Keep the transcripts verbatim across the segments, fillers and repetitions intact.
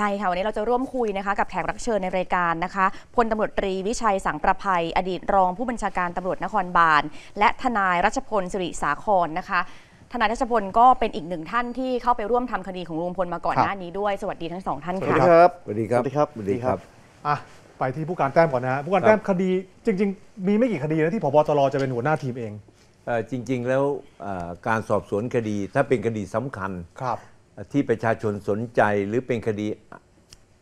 ใช่ค่ะวันนี้เราจะร่วมคุยนะคะกับแขกรับเชิญในรายการนะคะพลตำรวจตรีวิชัยสังประภัยอดีตรองผู้บัญชาการตำรวจนครบาลและทนายรัชพลสิริสาครนะคะทนายรัชพลก็เป็นอีกหนึ่งท่านที่เข้าไปร่วมทำคดีของลุงพลมาก่อนหน้านี้ด้วยสวัสดีทั้งสองท่านค่ะครับสวัสดีครับสวัสดีครับสวัสดีครับอ่ะไปที่ผู้การแต้มก่อนนะฮะผู้การแต้มคดีจริงๆมีไม่กี่คดีนะที่ผบ.ตร.จะเป็นหัวหน้าทีมเองจริงๆแล้วการสอบสวนคดีถ้าเป็นคดีสำคัญครับที่ประชาชนสนใจหรือเป็นคดี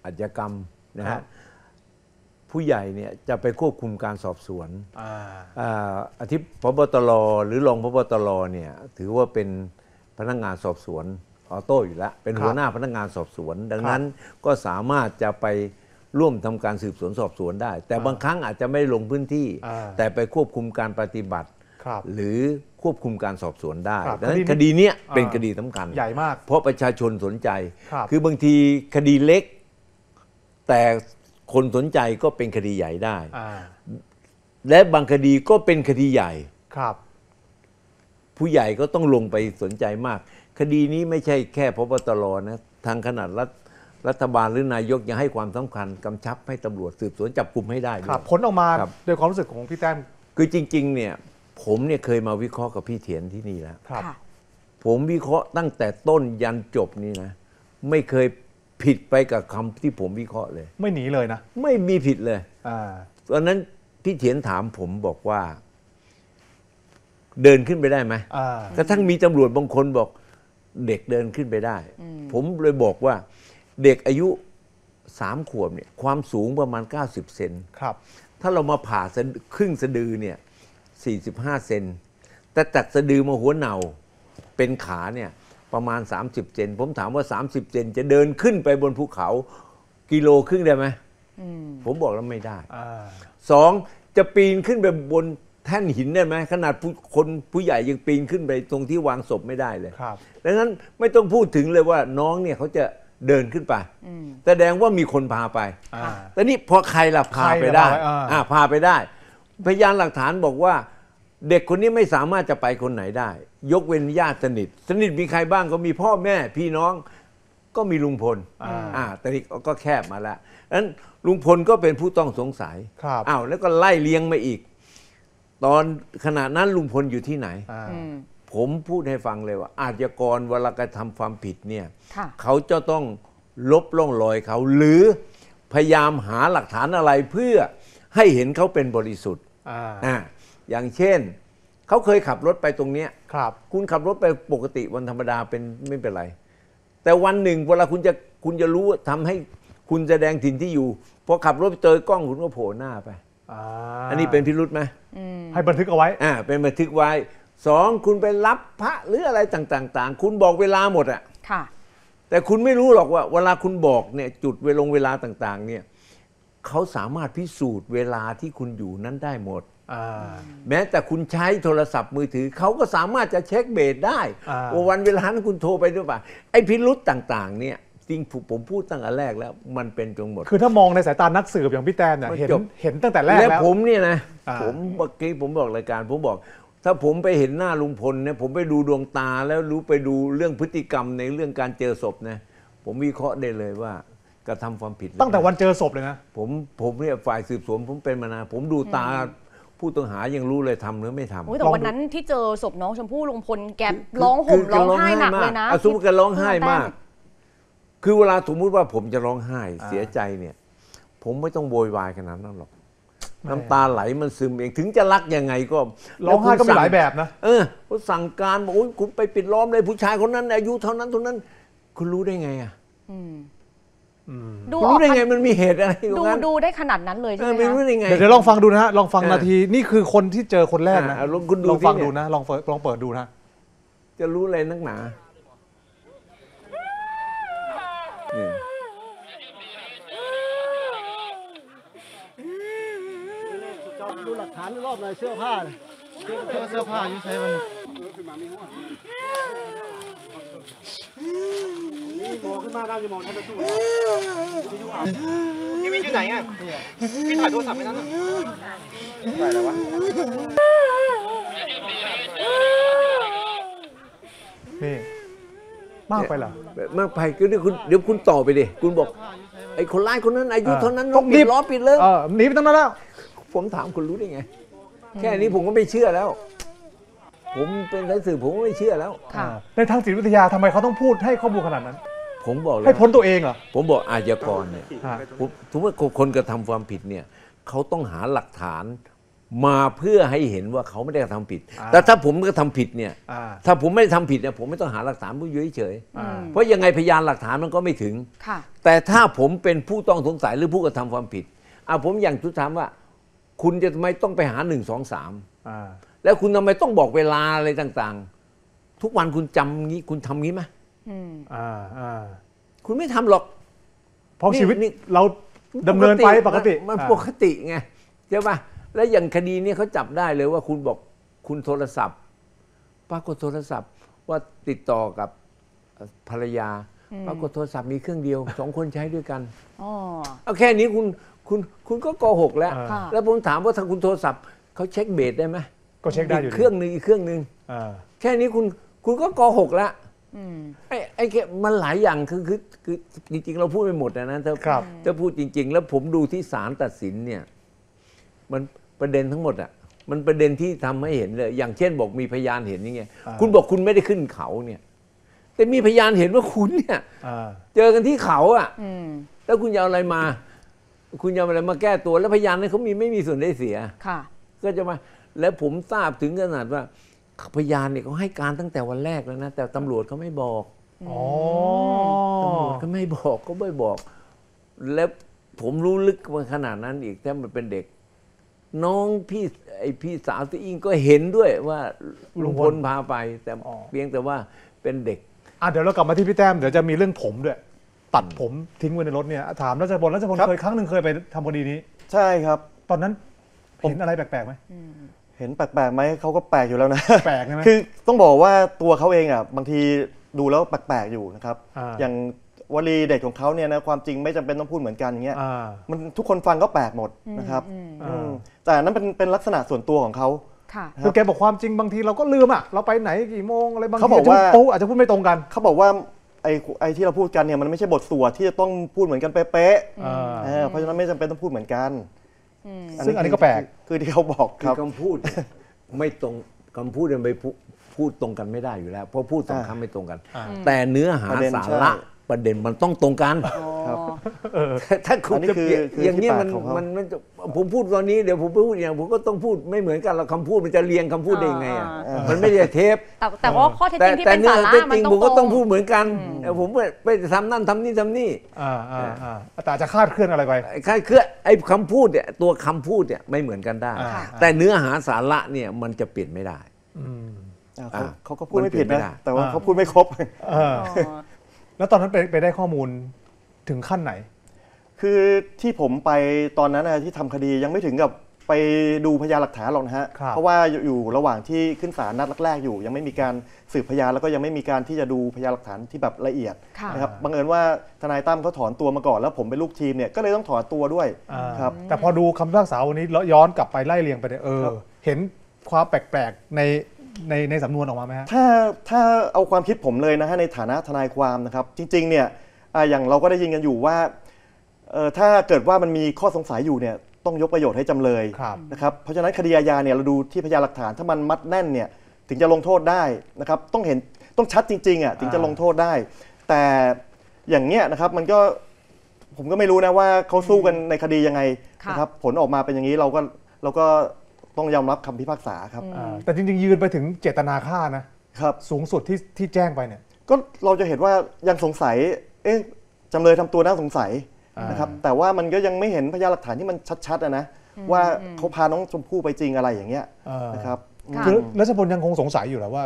อาชญากรรมนะฮะผู้ใหญ่เนี่ยจะไปควบคุมการสอบสวนอธิบดี ผบ.ตร.หรือรองผบ.ตร.เนี่ยถือว่าเป็นพนักงานสอบสวนออโต้อยู่แล้วเป็นหัวหน้าพนักงานสอบสวนดังนั้นก็สามารถจะไปร่วมทำการสืบสวนสอบสวนได้แต่บางครั้งอาจจะไม่ลงพื้นที่แต่ไปควบคุมการปฏิบัติหรือควบคุมการสอบสวนได้ดังนั้นคดีเนี้ยเป็นคดีสำคัญใหญ่มากเพราะประชาชนสนใจคือบางทีคดีเล็กแต่คนสนใจก็เป็นคดีใหญ่ได้และบางคดีก็เป็นคดีใหญ่ผู้ใหญ่ก็ต้องลงไปสนใจมากคดีนี้ไม่ใช่แค่พบตรนะทางขนาดรัฐรัฐบาลหรือนายกยังให้ความสำคัญกำชับให้ตำรวจสืบสวนจับกลุ่มให้ได้ผลออกมาโดยความรู้สึกของพี่แต้มคือจริงๆเนี่ยผมเนี่ยเคยมาวิเคราะห์กับพี่เถียนที่นี่แล้วผมวิเคราะห์ตั้งแต่ต้นยันจบนี่นะไม่เคยผิดไปกับคำที่ผมวิเคราะห์เลยไม่หนีเลยนะไม่มีผิดเลยตอนนั้นพี่เถียนถามผมบอกว่าเดินขึ้นไปได้ไหมกระทั่งมีตำรวจบางคนบอกเด็กเดินขึ้นไปได้ผมเลยบอกว่าเด็กอายุสามขวบเนี่ยความสูงประมาณเก้าสิบเซนถ้าเรามาผ่าครึ่งสะดือเนี่ยสี่สิบห้าเซนแต่ตัดสะดือมาหัวเน่าเป็นขาเนี่ยประมาณสามสิบเซนผมถามว่าสามสิบเซนจะเดินขึ้นไปบนภูเขากิโลครึ่งได้ไหมผมบอกแล้วไม่ได้สองจะปีนขึ้นไปบนแท่นหินได้ไหมขนาดคนผู้ใหญ่ยังปีนขึ้นไปตรงที่วางศพไม่ได้เลยดังนั้นไม่ต้องพูดถึงเลยว่าน้องเนี่ยเขาจะเดินขึ้นไปแสดงว่ามีคนพาไปแต่นี่พอใครล่ะพาไปได้พาไปได้พยานหลักฐานบอกว่าเด็กคนนี้ไม่สามารถจะไปคนไหนได้ยกเว้นญาติสนิทสนิทมีใครบ้างก็มีพ่อแม่พี่น้องก็มีลุงพลอ่าแต่นี่ก็แคบมาแล้วนั้นลุงพลก็เป็นผู้ต้องสงสัยอ้าวแล้วก็ไล่เลี้ยงมาอีกตอนขณะนั้นลุงพลอยู่ที่ไหนผมพูดให้ฟังเลยว่าอาชญากรเวลากระทำความผิดเนี่ยเขาจะต้องลบล่องรอยเขาหรือพยายามหาหลักฐานอะไรเพื่อให้เห็นเขาเป็นบริสุทธิ์อ่าอย่างเช่นเขาเคยขับรถไปตรงเนี้ยครับคุณขับรถไปปกติวันธรรมดาเป็นไม่เป็นไรแต่วันหนึ่งเวลาคุณจะคุณจะรู้ทำให้คุณแสดงถิ่นที่อยู่พอขับรถเจอกล้องคุณก็โผล่หน้าไปอ่าอันนี้เป็นพิรุธไหมให้บันทึกเอาไว้อ่าเป็นบันทึกไว้สองคุณไปรับพระหรืออะไรต่างๆคุณบอกเวลาหมดอ่ะค่ะแต่คุณไม่รู้หรอกว่าเวลาคุณบอกเนี่ยจุดเวลงเวลาต่างๆเนี่ยเขาสามารถพิสูจน์เวลาที่คุณอยู่นั้นได้หมดแม้แต่คุณใช้โทรศัพท์มือถือเขาก็สามารถจะเช็คเบสได้ว่าวันเวลานั้นคุณโทรไปหรือเปล่าไอ้พิรุธต่างๆเนี่ยจริงผมพูดตั้งแต่แรกแล้วมันเป็นจงหมดคือถ้ามองในสายตานักสืบอย่างพี่แต้มเนี่ยเห็นเห็นตั้งแต่แรกแล้วผมเนี่ยนะผมเมื่อกี้ผมบอกรายการผมบอกถ้าผมไปเห็นหน้าลุงพลเนี่ยผมไปดูดวงตาแล้วรู้ไปดูเรื่องพฤติกรรมในเรื่องการเจอศพนะผมวิเคราะห์ได้เลยว่ากระทำความผิดตั้งแต่วันเจอศพเลยนะผมผมเนี่ยฝ่ายสืบสวนผมเป็นมานานผมดูตาผู้ต้องหายังรู้เลยทำหรือไม่ทำแต่วันนั้นที่เจอศพน้องชมพู่ลุงพลแกร้องห่มร้องไห้หนักเลยนะอาซุปแกร้องไห้มากคือเวลาสมมติว่าผมจะร้องไห้เสียใจเนี่ยผมไม่ต้องโวยวายขนาดนั้นหรอกน้ำตาไหลมันซึมเองถึงจะรักยังไงก็ร้องไห้ก็มีหลายแบบนะเออเขาสั่งการบอกโอ้ยคุณไปปิดล้อมเลยผู้ชายคนนั้นอายุเท่านั้นเท่านั้นคุณรู้ได้ไงอ่ะดูได้ไงมันมีเหตุอะไรดูดูได้ขนาดนั้นเลยใช่ไหมไม่รู้ได้ไงเดี๋ยวลองฟังดูนะฮะลองฟังนาทีนี่คือคนที่เจอคนแรกนะลองฟังดูนะลองเปิดลองเปิดดูนะจะรู้อะไรนักหนาดูหลักฐานรอบหน่อยเสื้อผ้าเสื้อผ้าอยู่ใส่มันมองขึ้นมาได้จะมองท่านจะสู้พี่วินอยู่ไหนอ่ะพี่ถ่ายโทรศัพท์ไปนั่นอ่ะถ่ายอะไรวะนี่ มากไปเหรอมากไปก็เดี๋ยวคุณเดี๋ยวคุณต่อไปดิคุณบอกไอ้คนร้ายคนนั้นอายุเท่านั้นต้องรีบล้อปิดเลยหนีไปตั้งนั้นแล้วผมถามคุณรู้ได้ไงแค่นี้ผมก็ไม่เชื่อแล้วผมเป็นนักสืบผมก็ไม่เชื่อแล้วในทางจิตวิทยาทำไมเขาต้องพูดให้ข้อมูลขนาดนั้นผมบอกเลยให้พ้นตัวเองเหรอผมบอกอาชญากรเนี่ยถือว่าคนกระทำความผิดเนี่ยเขาต้องหาหลักฐานมาเพื่อให้เห็นว่าเขาไม่ได้กระทำผิดแต่ถ้าผมกระทำผิดเนี่ยถ้าผมไม่ได้ทำผิดเนี่ยผมไม่ต้องหาหลักฐานผู้อยู่เฉยเพราะยังไงพยานหลักฐานมันก็ไม่ถึงแต่ถ้าผมเป็นผู้ต้องสงสัยหรือผู้กระทำความผิดอ่ะผมอย่างทุกถามว่าคุณจะทำไมต้องไปหาหนึ่งสองสามแล้วคุณทำไมต้องบอกเวลาอะไรต่างๆทุกวันคุณจำงี้คุณทำงี้ไหมคุณไม่ทำหรอกเพราะชีวิตเราดำเนินไปปกติมันปกติไงใช่ปะและอย่างคดีนี้เขาจับได้เลยว่าคุณบอกคุณโทรศัพท์ปรากฏโทรศัพท์ว่าติดต่อกับภรรยาปรากฏโทรศัพท์มีเครื่องเดียวสองคนใช้ด้วยกันเอาแค่นี้คุณคุณคุณก็โกหกแล้วแล้วผมถามว่าถ้าคุณโทรศัพท์เขาเช็คเบสได้ไหมก็เช็คได้อยู่เครื่องนึงอีกเครื่องนึงแค่นี้คุณคุณก็โกหกแล้วไอ้ไอ้แกมันหลายอย่างคือคือคือจริงๆเราพูดไปหมดนะนะถ้าถ้าพูดจริงๆแล้วผมดูที่ศาลตัดสินเนี่ยมันประเด็นทั้งหมดอ่ะมันประเด็นที่ทำให้เห็นเลยอย่างเช่นบอกมีพยานเห็นนี่ไงคุณบอกคุณไม่ได้ขึ้นเขาเนี่ยแต่มีพยานเห็นว่าคุณเนี่ยเจอกันที่เขาอ่ะแล้วคุณจะเอาอะไรมาคุณจะเอาอะไรมาแก้ตัวแล้วพยานนั้นเขามีไม่มีส่วนได้เสียค่ะก็จะมาแล้วผมทราบถึงขนาดว่าพยานเนี่ยเขาให้การตั้งแต่วันแรกแล้วนะแต่ตำรวจเขาไม่บอกตำรวจก็ไม่บอกก็ไม่บอกแล้วผมรู้ลึกมาขนาดนั้นอีกถ้ามันเป็นเด็กน้องพี่ไอพี่สาวตัวอิงก็เห็นด้วยว่าลุงพลพาไปแต่เพียงแต่ว่าเป็นเด็กอ่ะเดี๋ยวเรากลับมาที่พี่แต้มเดี๋ยวจะมีเรื่องผมด้วยตัดผมทิ้งไว้ในรถเนี่ยถามรัชพลรัชพลเคยครั้งหนึ่งเคยไปทำคดีนี้ใช่ครับตอนนั้นเห็นอะไรแปลกๆไหมเห็นแปลกๆไหมเขาก็แปลกอยู่แล้วนะแปลกใช่ไหมคือต้องบอกว่าตัวเขาเองอ่ะบางทีดูแล้วแปลกๆอยู่นะครับอย่างวลีเด็ดของเขาเนี่ยนะความจริงไม่จำเป็นต้องพูดเหมือนกันอย่างเงี้ยมันทุกคนฟังก็แปลกหมดนะครับแต่นั้นเป็นเป็นลักษณะส่วนตัวของเขาคือแกบอกความจริงบางทีเราก็ลืมอ่ะเราไปไหนกี่โมงอะไรบางทีเขาบอกว่าอาจจะพูดไม่ตรงกันเขาบอกว่าไอ้ไอ้ที่เราพูดกันเนี่ยมันไม่ใช่บทสวดที่จะต้องพูดเหมือนกันเป๊ะๆเพราะฉะนั้นไม่จำเป็นต้องพูดเหมือนกันซึ่งอันนี้ก็แปลกคือที่เขาบอกคือคำพูดไม่ตรงคำพูดมันไปพูดตรงกันไม่ได้อยู่แล้วเพราะพูดสองคำไม่ตรงกันแต่เนื้อหาสาระประเด็นมันต้องตรงกันถ้าคุณจะเปลี่ยนอย่างนี้มันมันผมพูดตอนนี้เดี๋ยวผมพูดอย่างผมก็ต้องพูดไม่เหมือนกันเราคำพูดมันจะเรียงคำพูดได้ยังไงอ่ะมันไม่ได้เทปแต่ว่าข้อเท็จจริงที่เป็นสาระมันต้องตรงผมก็ต้องพูดเหมือนกันผมไปทำนั่นทำนี่ทำนี่แต่จะคลาดเคลื่อนอะไรไปคลาดเคลื่อนไอ้คำพูดเนี่ยตัวคำพูดเนี่ยไม่เหมือนกันได้แต่เนื้อหาสาระเนี่ยมันจะเปลี่ยนไม่ได้เขาก็พูดไม่ผิดนะแต่ว่าเขาพูดไม่ครบแล้วตอนนั้นไปได้ข้อมูลถึงขั้นไหนคือที่ผมไปตอนนั้นนะที่ทำคดียังไม่ถึงกับไปดูพยานหลักฐานหรอกนะฮะเพราะว่าอยู่ระหว่างที่ขึ้นศาลนัดแรกๆอยู่ยังไม่มีการสืบพยานแล้วก็ยังไม่มีการที่จะดูพยานหลักฐานที่แบบละเอียดนะครับบังเอิญว่าทนายตั้มเขาถอนตัวมาก่อนแล้วผมเป็นลูกทีมเนี่ยก็เลยต้องถอนตัวด้วยครับแต่พอดูคำพิพากษาวันนี้ย้อนกลับไปไล่เรียงไปเนี่ยเออเห็นความแปลกๆในในในสำนวนออกมาไหมฮะถ้าถ้าเอาความคิดผมเลยนะฮะในฐานะทนายความนะครับจริงๆเนี่ยอย่างเราก็ได้ยินกันอยู่ว่าถ้าเกิดว่ามันมีข้อสงสัยอยู่เนี่ยต้องยกประโยชน์ให้จำเลยนะครับเพราะฉะนั้นคดีอาญาเนี่ยเราดูที่พยานหลักฐานถ้ามันมัดแน่นเนี่ยถึงจะลงโทษได้นะครับต้องเห็นต้องชัดจริงๆอ่ะถึงจะลงโทษได้แต่อย่างเนี้ยนะครับมันก็ผมก็ไม่รู้นะว่าเขาสู้กันในคดียังไงนะครับผลออกมาเป็นอย่างนี้เราก็เราก็ต้องยอมรับคำพิพากษาครับแต่จริงๆยืนไปถึงเจตนาฆ่านะครับสูงสุดที่ที่แจ้งไปเนี่ยก็เราจะเห็นว่ายังสงสัยเอ๊ะจำเลยทำตัวน่าสงสัยนะครับแต่ว่ามันก็ยังไม่เห็นพยานหลักฐานที่มันชัดๆนะว่าเขาพาน้องชมพู่ไปจริงอะไรอย่างเงี้ยนะครับคือรัชพลยังคงสงสัยอยู่แหละว่า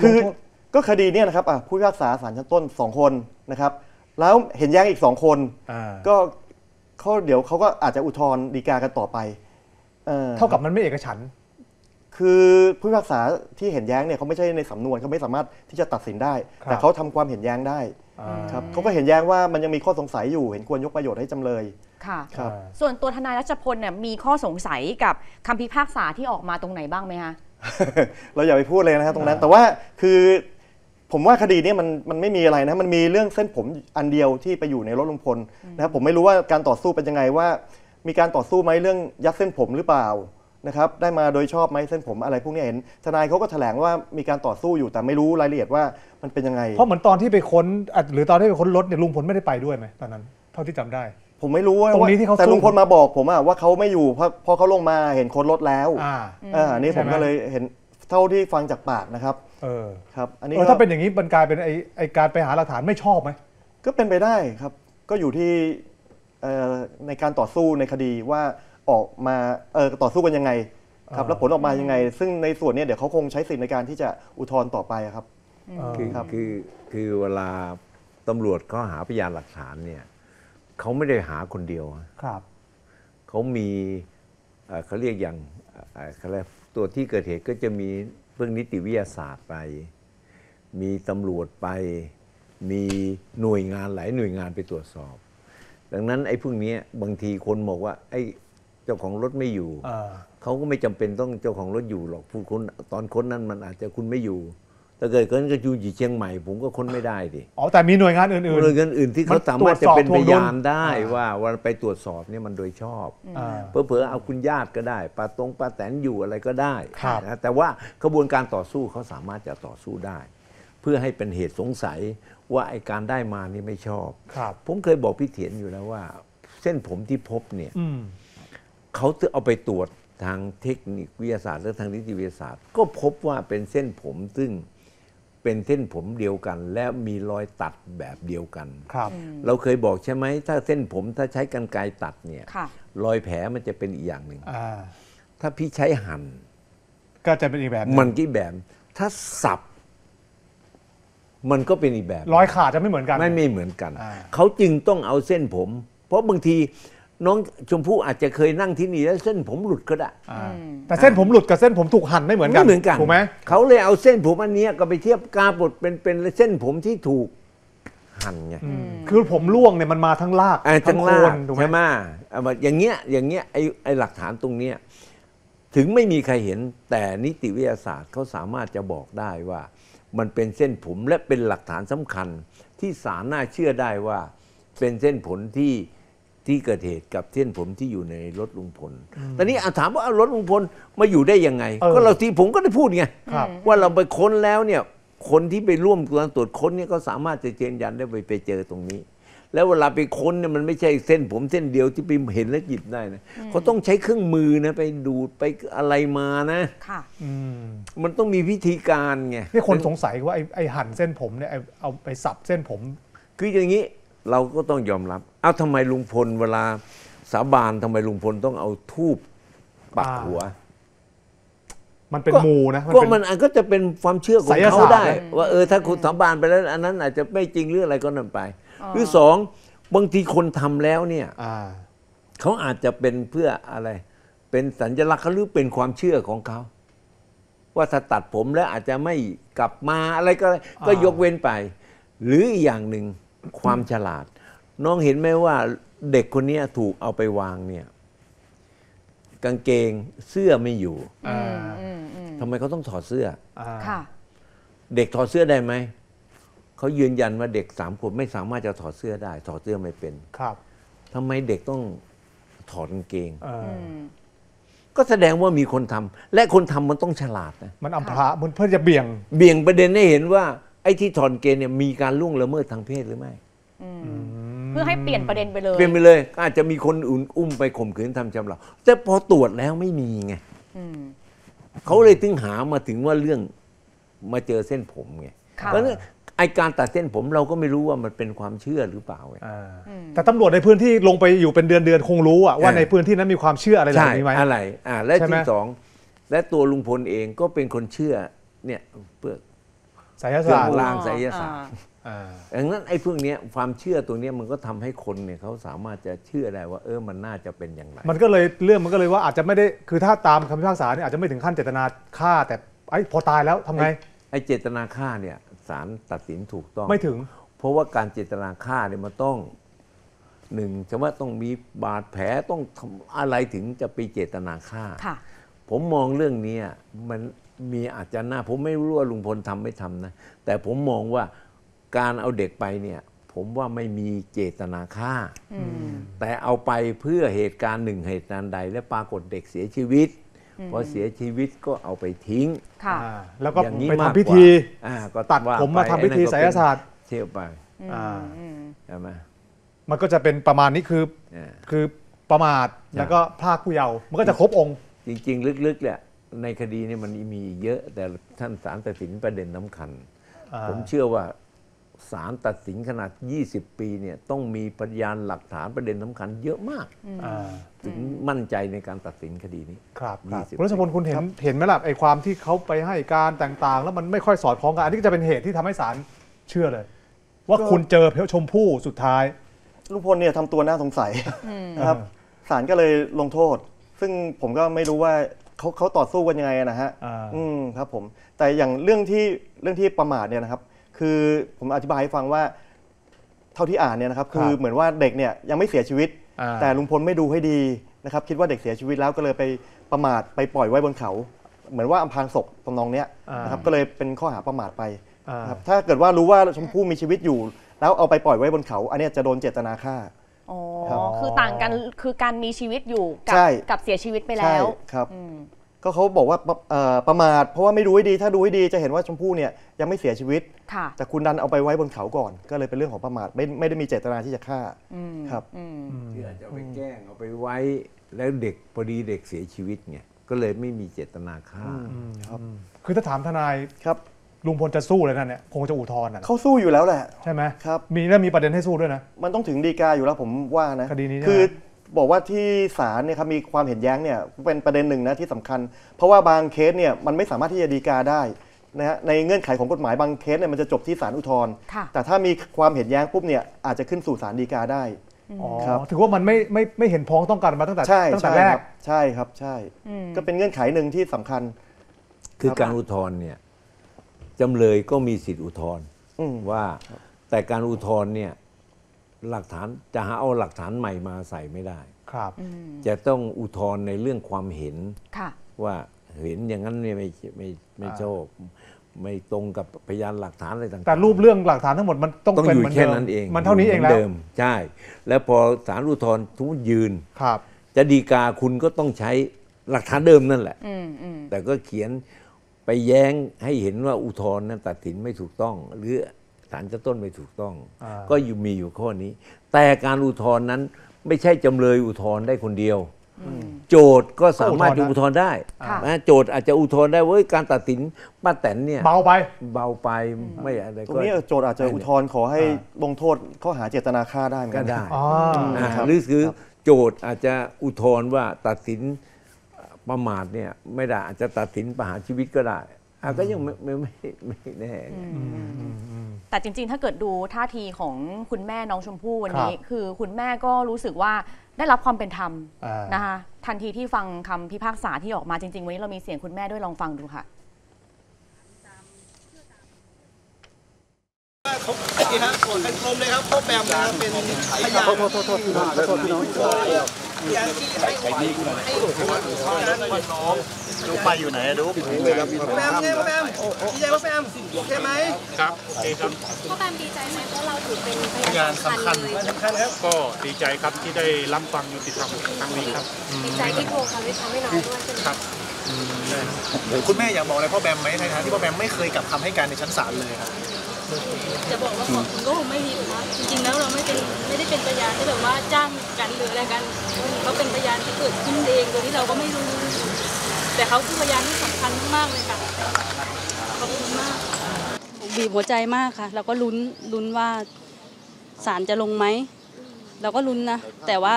คือก็คดีเนี่ยนะครับผู้พิพากษาศาลชั้นต้นสองคนนะครับแล้วเห็นแย้งอีกสองคนก็เขาเดี๋ยวเขาก็อาจจะอุทธรณ์ฎีกากันต่อไปเท่ากับมันไม่เอกฉันท์คือผู้พิพากษาที่เห็นแย้งเนี่ยเขาไม่ใช่ในสำนวนเขาไม่สามารถที่จะตัดสินได้แต่เขาทำความเห็นแย้งได้ครับเขาก็เห็นแย้งว่ามันยังมีข้อสงสัยอยู่เห็นควรยกประโยชน์ให้จำเลยค่ะครับส่วนตัวทนายรัชพลเนี่ยมีข้อสงสัยกับคำพิพากษาที่ออกมาตรงไหนบ้างไหมคะเราอย่าไปพูดเลยนะฮะตรงนั้นแต่ว่าคือ ผมว่าคดีนี้มันมันไม่มีอะไรนะมันมีเรื่องเส้นผมอันเดียวที่ไปอยู่ในรถลุงพลนะครับผมไม่รู้ว่าการต่อสู้เป็นยังไงว่ามีการต่อสู้ไหมเรื่องยัดเส้นผมหรือเปล่านะครับได้มาโดยชอบไหมเส้นผมอะไรพวกนี้เห็นทนายเขาก็แถลงว่ามีการต่อสู้อยู่แต่ไม่รู้รายละเอียดว่ามันเป็นยังไงเพราะเหมือนตอนที่ไปค้นหรือตอนที่ไปค้นรถเนี่ยลุงพลไม่ได้ไปด้วยไหมตอนนั้นเท่าที่จำได้ผมไม่รู้ว่าตรงนี้ที่เขาแต่ลุงพลมาบอกผมว่าเขาไม่อยู่พอเขาลงมาเห็นค้นรถแล้วอ่านี่ผมก็เลยเห็นเท่าที่ฟังจากปากนะครับเออครับอันนี้ถ้าเป็นอย่างนี้มันกลายเป็นไอไอการไปหาหลักฐานไม่ชอบไหมก็เป็นไปได้ครับก็อยู่ที่ในการต่อสู้ในคดีว่าออกมาเออต่อสู้กันยังไงครับแล้วผลออกมายังไงซึ่งในส่วนนี้เดี๋ยวเขาคงใช้สิทธิในการที่จะอุทธรณ์ต่อไปครับคือคือคือเวลาตำรวจเขาหาพยานหลักฐานเนี่ยเขาไม่ได้หาคนเดียวครับเขามีเขาเรียกอย่างอะไรตัวที่เกิดเหตุก็จะมีเรื่องนิติวิทยาศาสตร์ไปมีตำรวจไปมีหน่วยงานหลายหน่วยงานไปตรวจสอบดังนั้นไอ้พวกนี้บางทีคนบอกว่าไอ้เจ้าของรถไม่อยู่เขาก็ไม่จำเป็นต้องเจ้าของรถอยู่หรอกผู้ค้นตอนค้นนั้นมันอาจจะคุณไม่อยู่ถ้าเกิดคนก็อยู่เชียงใหม่ผมก็ค้นไม่ได้ดิอ๋อแต่มีหน่วยงานอื่นๆหน่วยงานอื่นที่เขาสามารถจะเป็นพยานได้ว่าวันไปตรวจสอบเนี่ยมันโดยชอบเผลอๆเอาคุณญาติก็ได้ป้าตงป้าแตนอยู่อะไรก็ได้นะแต่ว่ากระบวนการต่อสู้เขาสามารถจะต่อสู้ได้เพื่อให้เป็นเหตุสงสัยว่าไอ้การได้มานี่ไม่ชอบผมเคยบอกพี่เถียนอยู่แล้วว่าเส้นผมที่พบเนี่ยเขาจะเอาไปตรวจทางเทคนิควิทยาศาสตร์หรือทางนิติวิทยาศาสตร์ก็พบว่าเป็นเส้นผมซึ่งเป็นเส้นผมเดียวกันและมีรอยตัดแบบเดียวกันครับเราเคยบอกใช่ไหมถ้าเส้นผมถ้าใช้กรรไกรตัดเนี่ยรอยแผลมันจะเป็นอีกอย่างหนึ่งถ้าพี่ใช้หั่นก็จะเป็นอีกแบบมันกี่แบบถ้าสับมันก็เป็นอีกแบบรอยขาดจะไม่เหมือนกันไม่ไม่เหมือนกันเขาจึงต้องเอาเส้นผมเพราะบางทีน้องชมพู่อาจจะเคยนั่งที่นี่แล้วเส้นผมหลุดก็ได้แต่เส้นผมหลุดกับเส้นผมถูกหั่นไม่เหมือนกันไม่เหมือนกันถูกไหมเขาเลยเอาเส้นผมอันนี้ก็ไปเทียบกาบดเป็นเป็นเส้นผมที่ถูกหั่นไงคือผมร่วงเนี่ยมันมาทั้งลากทั้งโคนถูกไหมใช่ไหมอย่างเงี้ยอย่างเงี้ยไอไอหลักฐานตรงเนี้ยถึงไม่มีใครเห็นแต่นิติวิทยาศาสตร์เขาสามารถจะบอกได้ว่ามันเป็นเส้นผมและเป็นหลักฐานสำคัญที่ศาลน่าเชื่อได้ว่าเป็นเส้นผมที่ที่เกิดเหตุกับเส้นผมที่อยู่ในรถลุงพลตอนนี้ถามว่าเอารถลุงพลมาอยู่ได้ยังไงก็เราที่ผมก็ได้พูดไงว่าเราไปค้นแล้วเนี่ยคนที่ไปร่วมการตรวจค้นเนี่ยก็สามารถจะยืนยันได้ไปไปเจอตรงนี้แล้วเวลาไปค้นเนี่ยมันไม่ใช่เส้นผมเส้นเดียวที่ไปเห็นและหยิบได้นะเขาต้องใช้เครื่องมือนะไปดูดไปอะไรมานะค่ะมันต้องมีวิธีการไงที่คนสงสัยว่าไอ้ไอ้หั่นเส้นผมเนี่ยเอาไปสับเส้นผมคืออย่างนี้เราก็ต้องยอมรับเอ้าทำไมลุงพลเวลาสาบานทำไมลุงพลต้องเอาธูปปักหัวมันเป็นมูนะก็มันก็จะเป็นความเชื่อของเขาได้ว่าเออถ้าคุณสาบานไปแล้วอันนั้นอาจจะไม่จริงหรืออะไรก็นั่นไปหรือสองบางทีคนทำแล้วเนี่ยเขาอาจจะเป็นเพื่ออะไรเป็นสัญลักษณ์หรือเป็นความเชื่อของเขาว่าถ้าตัดผมแล้วอาจจะไม่กลับมาอะไรก็ก็ยกเว้นไปหรืออีกอย่างหนึ่งความฉลาดน้องเห็นไหมว่าเด็กคนนี้ถูกเอาไปวางเนี่ยกางเกงเสื้อไม่อยู่ทำไมเขาต้องถอดเสื้อเด็กถอดเสื้อได้ไหมเขายืนยันว่าเด็กสามขวบไม่สามารถจะถอดเสื้อได้ถอดเสื้อไม่เป็นครับทำไมเด็กต้องถอดกางเกงก็แสดงว่ามีคนทำและคนทำมันต้องฉลาดนะมันอำพรางมันเพื่อจะเบี่ยงเบี่ยงประเด็นให้เห็นว่าไอ้ที่ถอดเกณฑ์เนี่ยมีการล่วงละเมิดทางเพศหรือไม่เพื่อให้เปลี่ยนประเด็นไปเลยเปลี่ยนไปเลยอาจจะมีคนอุ่นอุ้มไปข่มขืนทำจำเราแต่พอตรวจแล้วไม่มีไงเขาเลยถึงหามาถึงว่าเรื่องมาเจอเส้นผมไงเพราะนั้นไอการตัดเส้นผมเราก็ไม่รู้ว่ามันเป็นความเชื่อหรือเปล่าแต่ตำรวจในพื้นที่ลงไปอยู่เป็นเดือนเดือนคงรู้ว่าในพื้นที่นั้นมีความเชื่ออะไรแบบนี้ไหมอะไรอ่าและที่สองและตัวลุงพลเองก็เป็นคนเชื่อเนี่ยเพื่อสายศาสตร์ลางสายศาสตร์ดังนั้นไอ้พวกนี้ความเชื่อตัวนี้มันก็ทำให้คนเนี่ยเขาสามารถจะเชื่อได้ว่าเออมันน่าจะเป็นอย่างไรมันก็เลยเรื่องมันก็เลยว่าอาจจะไม่ได้คือถ้าตามคำพิพากษาเนี่ยอาจจะไม่ถึงขั้นเจตนาฆ่าแต่ไอ้พอตายแล้วทำไงไอ้เจตนาฆ่าเนี่ยศาลตัดสินถูกต้องไม่ถึงเพราะว่าการเจตนาฆ่าเนี่ยมันต้องหนึ่งจะว่าต้องมีบาดแผลต้องทำอะไรถึงจะไปเจตนาฆ่าผมมองเรื่องนี้มัน มีอาจจะหน้าผมไม่รู้ว่าลุงพลทำไม่ทำนะแต่ผมมองว่าการเอาเด็กไปเนี่ยผมว่าไม่มีเจตนาฆ่าแต่เอาไปเพื่อเหตุการณ์หนึ่งเหตุการณ์ใดและปรากฏเด็กเสียชีวิตพอเสียชีวิตก็เอาไปทิ้งแล้วก็ไปทำพิธีก็ตัดผมมาทำพิธีไสยศาสตร์เที่ยวไปใช่ไหมมันก็จะเป็นประมาณนี้คือคือประมาทแล้วก็พรากผู้เยาว์มันก็จะครบองค์จริงๆลึกๆเนี่ยในคดีนี้มันมีเยอะแต่ท่านศาลตัดสินประเด็นสำคัญผมเชื่อว่าศาลตัดสินขนาดยี่สิบปีเนี่ยต้องมีพยานหลักฐานประเด็นสำคัญเยอะมากถึงมั่นใจในการตัดสินคดีนี้ครับคุณรัชพลคุณเห็นเห็นไหมล่ะไอ้ความที่เขาไปให้การต่างๆแล้วมันไม่ค่อยสอดคล้องกันอันนี้ก็จะเป็นเหตุที่ทำให้ศาลเชื่อเลยว่าคุณเจอเพลชมพู่สุดท้ายลุงพลเนี่ยทำตัวน่าสงสัยนะครับศาลก็เลยลงโทษซึ่งผมก็ไม่รู้ว่าเขาเขาต่อสู้กันยังไงนะฮะอืมครับผมแต่อย่างเรื่องที่เรื่องที่ประมาทเนี่ยนะครับคือผมอธิบายให้ฟังว่าเท่าที่อ่านเนี่ยนะครับคือเหมือนว่าเด็กเนี่ยยังไม่เสียชีวิตแต่ลุงพลไม่ดูให้ดีนะครับคิดว่าเด็กเสียชีวิตแล้วก็เลยไปประมาทไปปล่อยไว้บนเขาเหมือนว่าอำพรางศพทำนองเนี้ยนะครับก็เลยเป็นข้อหาประมาทไปครับถ้าเกิดว่ารู้ว่าชมพู่มีชีวิตอยู่แล้วเอาไปปล่อยไว้บนเขาอันนี้จะโดนเจตนาฆ่าอ๋อคือต่างกันคือการมีชีวิตอยู่กับกับเสียชีวิตไปแล้วครับก็เขาบอกว่าประมาทเพราะว่าไม่ดูให้ดีถ้าดูให้ดีจะเห็นว่าชมพู่เนี่ยยังไม่เสียชีวิตแต่คุณดันเอาไปไว้บนเขาก่อนก็เลยเป็นเรื่องของประมาทไม่ไม่ได้มีเจตนาที่จะฆ่าครับที่อาจจะไปแกล้งเอาไปไว้แล้วเด็กพอดีเด็กเสียชีวิตไงก็เลยไม่มีเจตนาฆ่าครับคือถ้าถามทนายครับลุงพลจะสู้เลยนะเนี่ยคงจะอุทธรณ์นะเขาสู้อยู่แล้วแหละใช่ไหมครับมีแล้วมีประเด็นให้สู้ด้วยนะมันต้องถึงฎีกาอยู่แล้วผมว่านะคดีนี้คือบอกว่าที่ศาลเนี่ยครับมีความเห็นแย้งเนี่ยเป็นประเด็นหนึ่งนะที่สำคัญเพราะว่าบางเคสเนี่ยมันไม่สามารถที่จะฎีกาได้นะฮะในเงื่อนไขของกฎหมายบางเคสเนี่ยมันจะจบที่ศาลอุทธรณ์แต่ถ้ามีความเห็นแย้งปุ๊บเนี่ยอาจจะขึ้นสู่ศาลฎีกาได้ครับถือว่ามันไม่ไม่ไม่เห็นพ้องต้องกันมาตั้งแต่ตั้งแต่แรกใช่ครับใช่ก็เป็นเงื่อนไขหนึ่งที่สำคัญคือการอุทธรณ์เนี่ยจำเลยก็มีสิทธิอุทธรณ์ว่าแต่การอุทธรณ์เนี่ยหลักฐานจะหาเอาหลักฐานใหม่มาใส่ไม่ได้ครับจะต้องอุทธรณ์ในเรื่องความเห็นว่าเห็นอย่างนั้นเนี่ยไม่ไม่ไม่ชอบไม่ตรงกับพยานหลักฐานอะไรต่างๆแต่รูปเรื่องหลักฐานทั้งหมดมันต้องเป็นเหมือนเดิมมันเท่านี้เองแล้วใช่แล้วพอศาลอุทธรณ์ทุกยืนจะฎีกาคุณก็ต้องใช้หลักฐานเดิมนั่นแหละแต่ก็เขียนไปแย้งให้เห็นว่าอุทธรณ์นั้นตัดสินไม่ถูกต้องหรือศาลชั้นต้นไม่ถูกต้องก็อยู่มีอยู่ข้อนี้แต่การอุทธรณ์นั้นไม่ใช่จำเลยอุทธรณ์ได้คนเดียวโจทก์ก็สามารถอุทธรณ์ได้นะโจทก์อาจจะอุทธรณ์ได้ว่าการตัดสินป้าแตนเนี่ยเบาไปเบาไปไม่อะไรก็ตรงนี้โจทก์อาจจะอุทธรณ์ขอให้ลงโทษข้อหาเจตนาฆ่าได้ก็ได้หรือคือโจทก์อาจจะอุทธรณ์ว่าตัดสินประมาทเนี่ยไม่ได้อาจจะตัดสินประหารชีวิตก็ได้ก็ยังไม่ไม่ไม่แน่แต่จริงๆถ้าเกิดดูท่าทีของคุณแม่น้องชมพู่วันนี้คือคุณแม่ก็รู้สึกว่าได้รับความเป็นธรรมนะคะทันทีที่ฟังคำพิพากษาที่ออกมาจริงๆวันนี้เรามีเสียงคุณแม่ด้วยลองฟังดูค่ะเขาเป็นกลมเลยครับเขาแปมเป็นพยานโทษโทษโทษพี่น้องใส่นี่กูเลยลูกไปอยู่ไหนลูกแม่แม่แม่ดีใจว่าแม่โอเคไหมครับโอเคครับพ่อแม่ดีใจไหมเพราะเราถือเป็นพยานสำคัญสำคัญครับก็ดีใจครับที่ได้รับฟังยุติธรรมครั้งนี้ครับดีใจที่โทรคำวิจารณ์ไม่น้อยด้วยครับคุณแม่อยากบอกอะไรพ่อแบมไหมในฐานะที่พ่อแบมไม่เคยกลับคำให้การในชั้นศาลเลยครับจะบอกว่าของคุณก็คงไม่ผิดนะจริงๆแล้วเราไม่เป็นไม่ได้เป็นพยานที่แบบว่าจ้างกันหรืออะไรกันเขาเป็นพยานที่เกิดขึ้นเองโดยที่เราก็ไม่รู้แต่เขาคือพยานที่สำคัญมากเลยค่ะขอบคุณมากบีบหัวใจมากค่ะเราก็ลุ้นลุ้นว่าศาลจะลงไหมเราก็ลุ้นนะแต่ว่า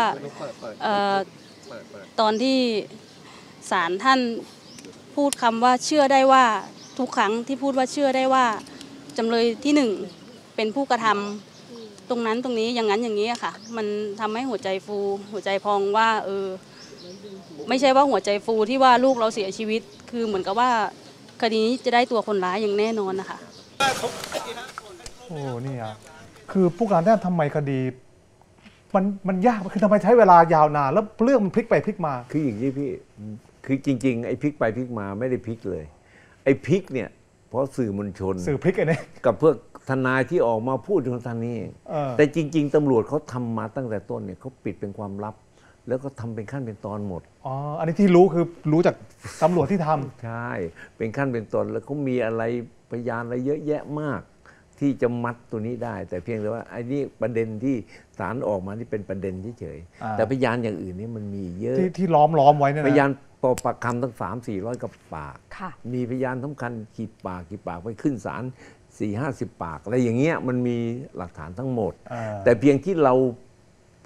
ตอนที่ศาลท่านพูดคำว่าเชื่อได้ว่าทุกครั้งที่พูดว่าเชื่อได้ว่าจำเลยที่หนึ่งเป็นผู้กระทำตรงนั้นตรงนี้อย่างนั้นอย่างนี้ค่ะมันทำให้หัวใจฟูหัวใจพองว่าเออไม่ใช่ว่าหัวใจฟูที่ว่าลูกเราเสียชีวิตคือเหมือนกับว่าคดีนี้จะได้ตัวคนร้ายอย่างแน่นอนนะคะโอ้นี่อ่ะคือผู้การแต้มทำไมคดีมันมันยากคือทำไมใช้เวลายาวนานแล้วเรื่องมันพลิกไปพลิกมาคืออย่างนี้พี่คือจริงๆไอ้พลิกไปพลิกมาไม่ได้พลิกเลย ไอ้พลิกเนี่ยเพราะสื่อมวลชนสื่อพลิกไอ้เนี่ยกับเพื่อทนายที่ออกมาพูดของทางนี้เองแต่จริงๆตำรวจเขาทำมาตั้งแต่ต้นเนี่ยเขาปิดเป็นความลับแล้วก็ทำเป็นขั้นเป็นตอนหมดอ๋ออันนี้ที่รู้คือรู้จากตำรวจที่ทำใช่เป็นขั้นเป็นตอนแล้วเขามีอะไรพยานอะไรเยอะแยะมากที่จะมัดตัวนี้ได้แต่เพียงแต่ว่าไอ้นี่ประเด็นที่ศาลออกมานี่เป็นประเด็นเฉยๆแต่พยานอย่างอื่นนี่มันมีเยอะที่ที่ล้อมล้อมไว้เนี่ยพยานปอปากคำตั้งสามสี่ร้อยกับปากมีพยานสำคัญกี่ปากกี่ปากไปขึ้นศาลสี่ห้าสิบปากอะไรอย่างเงี้ยมันมีหลักฐานทั้งหมดแต่เพียงที่เรา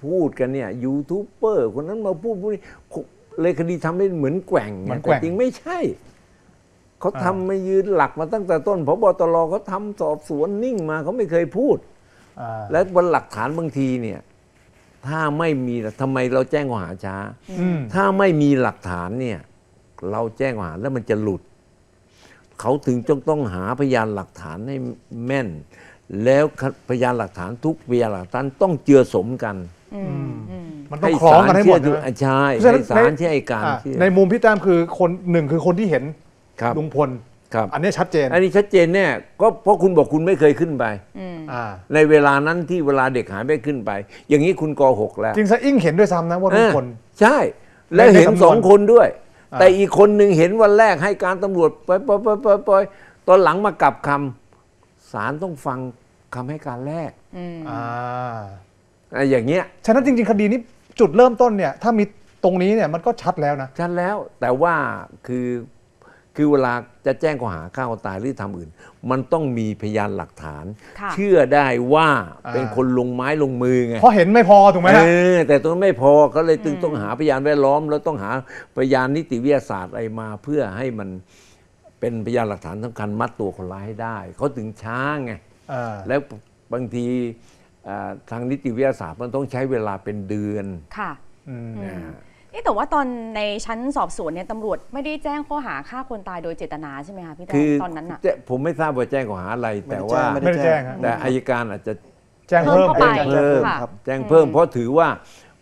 พูดกันเนี่ยยูทูบเบอร์คนนั้นมาพูดพูดนี่เลยคดีทำได้เหมือนแกว่งแต่จริงไม่ใช่เขาทำมายืนหลักมาตั้งแต่ต้นผบ.ตร.เขาทำสอบสวนนิ่งมาเขาไม่เคยพูดและบนหลักฐานบางทีเนี่ยถ้าไม่มีทำไมเราแจ้งข้อหาช้าถ้าไม่มีหลักฐานเนี่ยเราแจ้งข้อหาแล้วมันจะหลุดเขาถึงจงต้องหาพยานหลักฐานให้แม่นแล้วพยานหลักฐานทุกพยานหลักฐานต้องเจือสมกันมันต้องคล้องกันให้หมดใช่ให้ศาลที่ให้การในมุมพี่แต้มคือคนหนึ่งคือคนที่เห็นลุงพลอันนี้ชัดเจนอันนี้ชัดเจนแน่ก็เพราะคุณบอกคุณไม่เคยขึ้นไปในเวลานั้นที่เวลาเด็กหายไม่ขึ้นไปอย่างนี้คุณโกหกแล้วจริงซะอิ่งเห็นด้วยซ้ำนะว่าลุงพลใช่และเห็นสองคนด้วยแต่อีกคนหนึ่งเห็นวันแรกให้การตำรวจปล่อยๆตอนหลังมากลับคำศาลต้องฟังคำให้การแรกอย่างเงี้ยฉะนั้นจริงๆคดีนี้จุดเริ่มต้นเนี่ยถ้ามีตรงนี้เนี่ยมันก็ชัดแล้วนะชัดแล้วแต่ว่าคือคือเวลาจะแจ้งข้อหาฆ่าคนตายหรือทำอื่นมันต้องมีพยานหลักฐานเชื่อได้ว่าเป็นคนลงไม้ลงมือไงเพราะเห็นไม่พอถูกไหมเออแต่ตัวไม่พอก็เลยจึงต้องหาพยานแวดล้อมแล้วต้องหาพยานนิติวิทยาศาสตร์อะไรมาเพื่อให้มันเป็นพยานหลักฐานสำคัญมัดตัวคนร้ายให้ได้เขาถึงช้าไงแล้วบางทีทางนิติวิทยาศาสตร์มันต้องใช้เวลาเป็นเดือนค่ะแต่ว่าตอนในชั้นสอบสวนเนี่ยตำรวจไม่ได้แจ้งข้อหาฆ่าคนตายโดยเจตนาใช่ไหมคะพี่แต้มตอนนั้นอ่ะผมไม่ทราบว่าแจ้งข้อหาอะไรแต่ว่าไม่ได้แจ้งแต่อัยการอาจจะแจ้งเพิ่มเข้าไปเพิ่มครับแจ้งเพิ่มเพราะถือว่า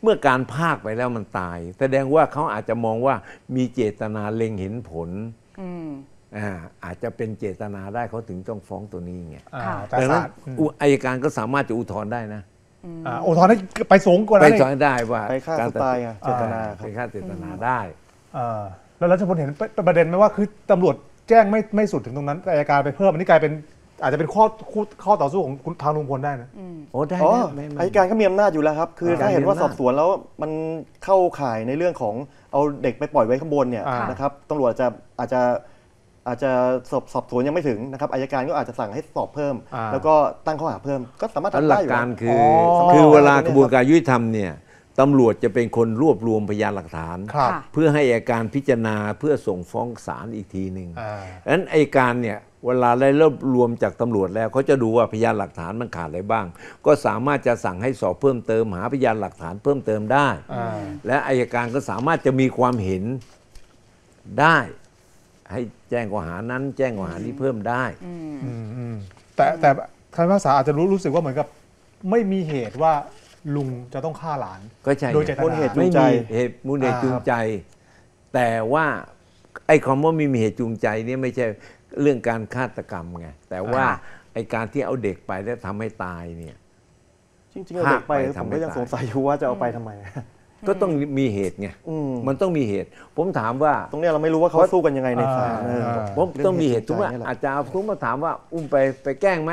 เมื่อการพากไปแล้วมันตายแสดงว่าเขาอาจจะมองว่ามีเจตนาเล็งเห็นผลอ่าอาจจะเป็นเจตนาได้เขาถึงต้องฟ้องตัวนี้ไงแต่นั้นอัยการก็สามารถจะอุทธรณ์ได้นะโอ้ตอนนี้ไปสูงกว่านั้นไปสอนได้ว่าไปฆ่าตายเจตนาไปฆ่าเจตนาได้แล้วรัชพลเห็นประเด็นไหมว่าคือตำรวจแจ้งไม่ไม่สุดถึงตรงนั้นแต่อัยการไปเพิ่มอันนี้กลายเป็นอาจจะเป็นข้อข้อต่อสู้ของทางลุงพลได้นะโอ้ได้อัยการก็มีอำนาจอยู่แล้วครับคือถ้าเห็นว่าสอบสวนแล้วมันเข้าข่ายในเรื่องของเอาเด็กไปปล่อยไว้ข้างบนเนี่ยนะครับตำรวจจะอาจจะอาจจะสอบสอบสวนยังไม่ถึงนะครับอัยการก็อาจจะสั่งให้สอบเพิ่มแล้วก็ตั้งข้อหาเพิ่มก็สามารถทำได้อยู่หลักการคือคือเวลากระบวนการยุติธรรมเนี่ยตำรวจจะเป็นคนรวบรวมพยานหลักฐานเพื่อให้อัยการพิจารณาเพื่อส่งฟ้องศาลอีกทีหนึ่งดังนั้นอัยการเนี่ยเวลาได้รวบรวมจากตำรวจแล้วเขาจะดูว่าพยานหลักฐานมันขาดอะไรบ้างก็สามารถจะสั่งให้สอบเพิ่มเติมหาพยานหลักฐานเพิ่มเติมได้และอัยการก็สามารถจะมีความเห็นได้ให้แจ้งข้อหานั้นแจ้งข้อหานี้เพิ่มได้แต่แต่คำพิพากษาอาจจะรู้รู้สึกว่าเหมือนกับไม่มีเหตุว่าลุงจะต้องฆ่าหลานก็ใช่โดยเจตนาไม่มีเหตุมูลเหตุจูงใจแต่ว่าไอ้คำว่าไม่มีเหตุจูงใจนี่ไม่ใช่เรื่องการฆาตกรรมไงแต่ว่าไอ้การที่เอาเด็กไปแล้วทำให้ตายเนี่ยจริงๆเอาเด็กไปผมก็ยังสงสัยอยู่ว่าจะเอาไปทำไมก็ต้องมีเหตุไงมันต้องมีเหตุผมถามว่าตรงนี้เราไม่รู้ว่าเขาสู้กันยังไงในศาลผมต้องมีเหตุทุกว่าอาจารย์ทุกมาถามว่าอุ้มไปไปแกล้งไหม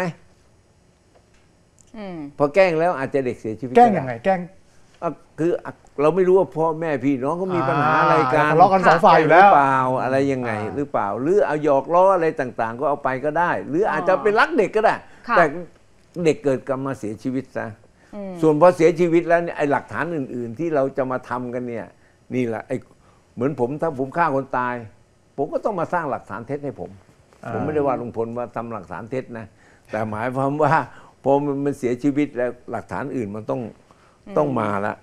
พอแกล้งแล้วอาจจะเด็กเสียชีวิตแกล้งยังไงแกล้งคือเราไม่รู้ว่าพ่อแม่พี่น้องเขามีปัญหาอะไรกันทะเลาะกันสองฝ่ายอยู่แล้วหรือเปล่าอะไรยังไงหรือเปล่าหรือเอาหยอกล้ออะไรต่างๆก็เอาไปก็ได้หรืออาจจะไปรักเด็กก็ได้แต่เด็กเกิดกรรมมาเสียชีวิตซะส่วนพอเสียชีวิตแล้วเนี่ยไอ้หลักฐานอื่นๆที่เราจะมาทำกันเนี่ยนี่แหละไอ้เหมือนผมถ้าผมฆ่าคนตายผมก็ต้องมาสร้างหลักฐานเท็จให้ผมผมไม่ได้ว่าลุงพลว่าทำหลักฐานเท็จนะแต่หมายความว่าพอมันเสียชีวิตแล้วหลักฐานอื่นมันต้องต้องมาละ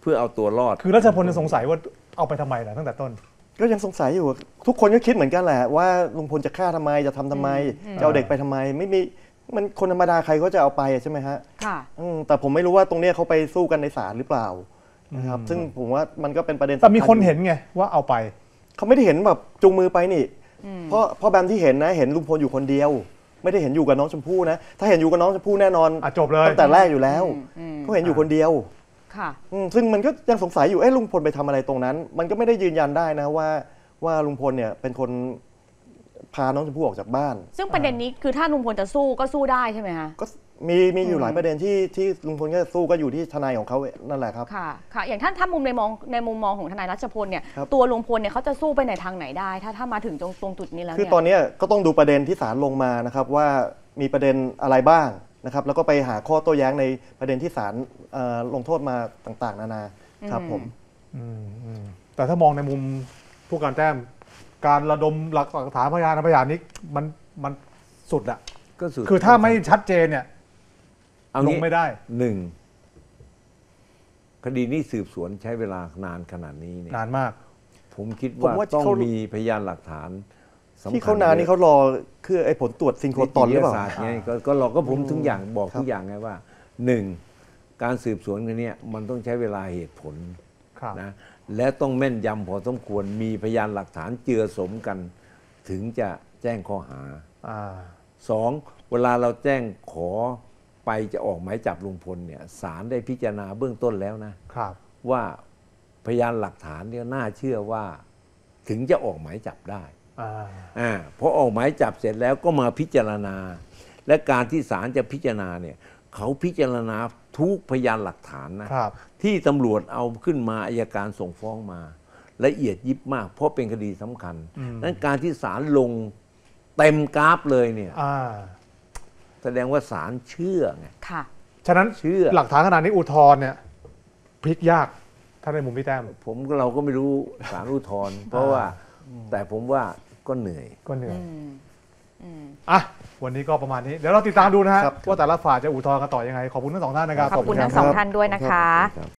เพื่อเอาตัวรอดคือรัชพลสงสัยว่าเอาไปทำไมล่ะตั้งแต่ต้นก็ยังสงสัยอยู่ทุกคนก็คิดเหมือนกันแหละว่าลุงพลจะฆ่าทำไมจะทำทำไมจะเอาเด็กไปทำไมไม่มีมันคนธรรมดาใครก็จะเอาไปใช่ไหมฮะค่ะแต่ผมไม่รู้ว่าตรงนี้เขาไปสู้กันในศาลหรือเปล่านะครับซึ่งผมว่ามันก็เป็นประเด็นแต่มีคนเห็นไงว่าเอาไปเขาไม่ได้เห็นแบบจูงมือไปนี่ เพราะเพราะแบมที่เห็นนะเห็นลุงพลอยู่คนเดียวไม่ได้เห็นอยู่กับน้องชมพู่นะถ้าเห็นอยู่กับน้องชมพู่แน่นอนจบเลยตั้งแต่แรกอยู่แล้วเขาเห็นอยู่คนเดียวค่ะซึ่งมันก็ยังสงสัยอยู่เอ๊ะลุงพลไปทำอะไรตรงนั้นมันก็ไม่ได้ยืนยันได้นะว่าว่าลุงพลเนี่ยเป็นคนพาน้องชมพู่ออกจากบ้านซึ่งประเด็นนี้คือถ้าลุงพลจะสู้ก็สู้ได้ใช่ไหมคะก็มีมีอยู่หลายประเด็นที่ที่ลุงพลก็จะสู้ก็อยู่ที่ทนายของเขานั่นแหละครับค่ะค่ะอย่างท่านถ้ามุมในมองในมุมมองของทนายรัชพลเนี่ยตัวลุงพลเนี่ยเขาจะสู้ไปในทางไหนได้ถ้าถ้ามาถึงตรงตรงจุดนี้แล้วคือตอนนี้ก็ต้องดูประเด็นที่ศาลลงมานะครับว่ามีประเด็นอะไรบ้างนะครับแล้วก็ไปหาข้อโต้แย้งในประเด็นที่ศาลลงโทษมาต่างๆนานาครับผมแต่ถ้ามองในมุมผู้การแต้มการระดมหลักฐานพยานพยานนี้มันมันสุดอะก็สุดคือถ้าไม่ชัดเจนเนี่ยลงไม่ได้หนึ่งคดีนี้สืบสวนใช้เวลานานขนาดนี้นานมากผมคิดว่าต้องมีพยานหลักฐานที่เขานานนี่เขารอคือไอ้ผลตรวจซิงโครตอนหรือเปล่าไงก็รอก็ผมทุกอย่างบอกทุกอย่างไงว่าหนึ่งการสืบสวนคดีนี้มันต้องใช้เวลาเหตุผลนะและต้องแม่นยำพอสมควรมีพยานหลักฐานเจือสมกันถึงจะแจ้งข้อหาสองเวลาเราแจ้งขอไปจะออกหมายจับลุงพลเนี่ยศาลได้พิจารณาเบื้องต้นแล้วนะครับว่าพยานหลักฐานเนี่ยน่าเชื่อว่าถึงจะออกหมายจับได้อ่าเพราะออกหมายจับเสร็จแล้วก็มาพิจารณาและการที่ศาลจะพิจารณาเนี่ยเขาพิจารณาทุกพยานหลักฐานนะครับที่ตำรวจเอาขึ้นมาอัยการส่งฟ้องมาละเอียดยิบมากเพราะเป็นคดีสำคัญนั้นการที่ศาลลงเต็มกราฟเลยเนี่ยแสดงว่าศาลเชื่อไงค่ะฉะนั้นเชื่อหลักฐานขนาดนี้อุทธรณ์เนี่ยพลิกยากถ้าในมุมพี่แต้มผมเราก็ไม่รู้ศาลอุทธรณ์เพราะว่าแต่ผมว่าก็เหนื่อยก็เหนื่อยอ่ะวันนี้ก็ประมาณนี้เดี๋ยวเราติดตามดูนะฮะว่าแต่ละฝ่ายจะอุทธรณ์กันต่อยังไงขอบคุณทั้งสองท่านนะครับขอบคุณทั้งสองท่านด้วยนะคะ